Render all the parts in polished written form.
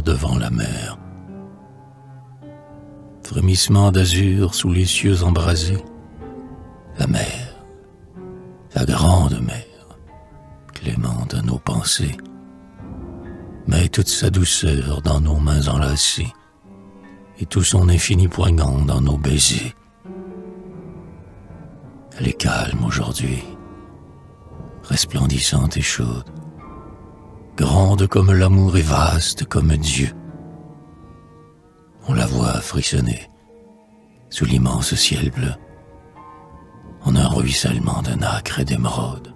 encore devant la mer. Frémissement d'azur sous les cieux embrasés, la mer, la grande mer, clémente à nos pensées, met toute sa douceur dans nos mains enlacées et tout son infini poignant dans nos baisers. Elle est calme aujourd'hui, resplendissante et chaude, grande comme l'amour et vaste comme Dieu. On la voit frissonner sous l'immense ciel bleu, en un ruissellement de nacre et d'émeraude.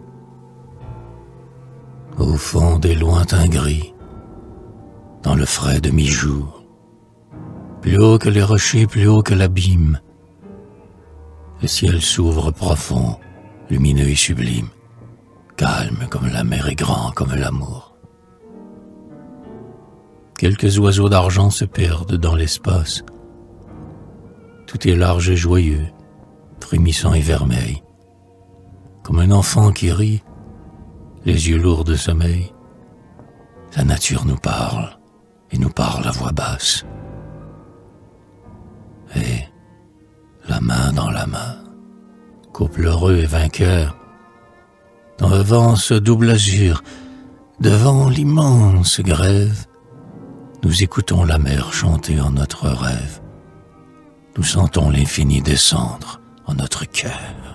Au fond des lointains gris, dans le frais demi-jour, plus haut que les rochers, plus haut que l'abîme, le ciel s'ouvre profond, lumineux et sublime, calme comme la mer et grand comme l'amour. Quelques oiseaux d'argent se perdent dans l'espace. Tout est large et joyeux, frémissant et vermeil, comme un enfant qui rit, les yeux lourds de sommeil. La nature nous parle, et nous parle à voix basse. Et, la main dans la main, couple heureux et vainqueur, devant ce double azur, devant l'immense grève, nous écoutons la mer chanter en notre rêve. Nous sentons l'infini descendre en notre cœur.